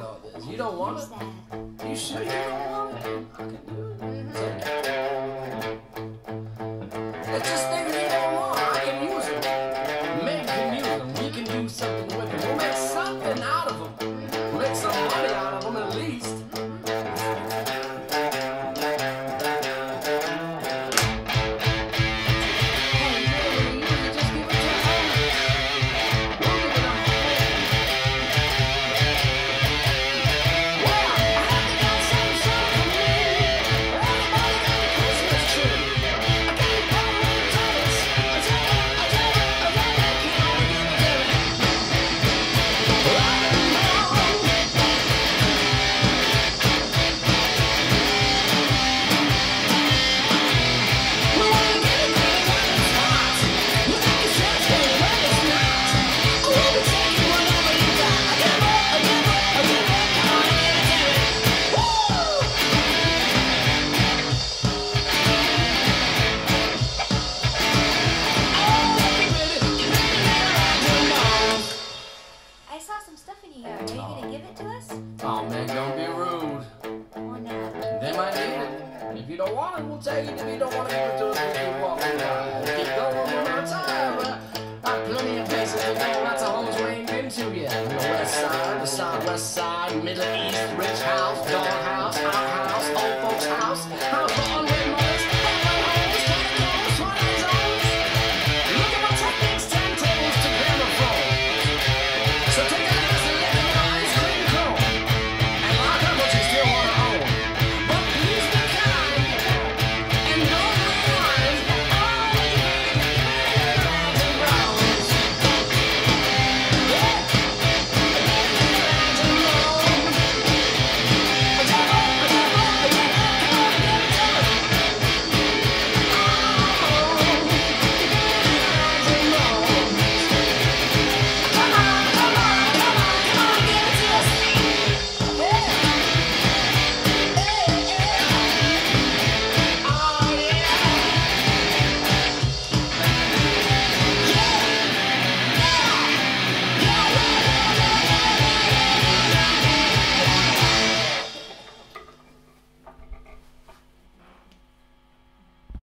doing all this. You don't want it? You sure you don't want it? I can do it. Mm-hmm. It's just things you don't want. I can use them. Men can use them. We can do something with them. We'll make something out of them. We'll make some money out of them at least. Take it if you don't want to give it to us, we keep walking around. Keep going one more time. I've plenty of places to go, lots of homes we ain't been to yet. The west side, the southwest side, middle east, rich house, dog house, outhouse, old folks house.